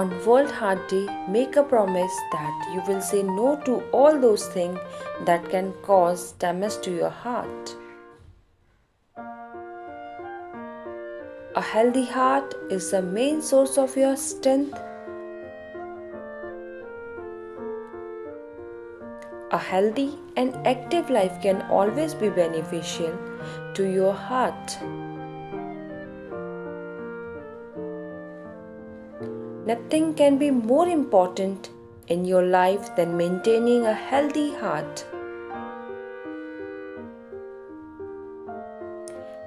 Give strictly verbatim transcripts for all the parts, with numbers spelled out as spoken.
On World Heart Day, make a promise that you will say no to all those things that can cause damage to your heart. A healthy heart is the main source of your strength. A healthy and active life can always be beneficial to your heart. Nothing can be more important in your life than maintaining a healthy heart.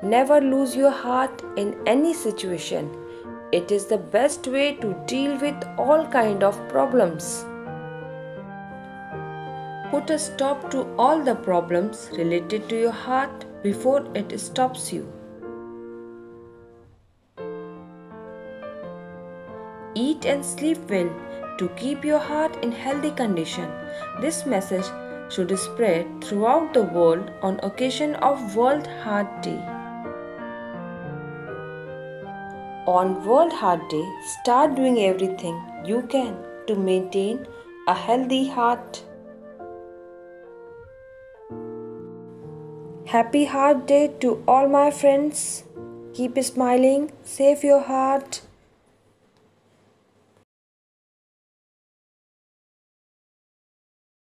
Never lose your heart in any situation. It is the best way to deal with all kinds of problems. Put a stop to all the problems related to your heart before it stops you. Eat and sleep well to keep your heart in healthy condition. This message should spread throughout the world on occasion of World Heart Day. On World Heart Day, start doing everything you can to maintain a healthy heart. Happy Heart Day to all my friends. Keep smiling, save your heart.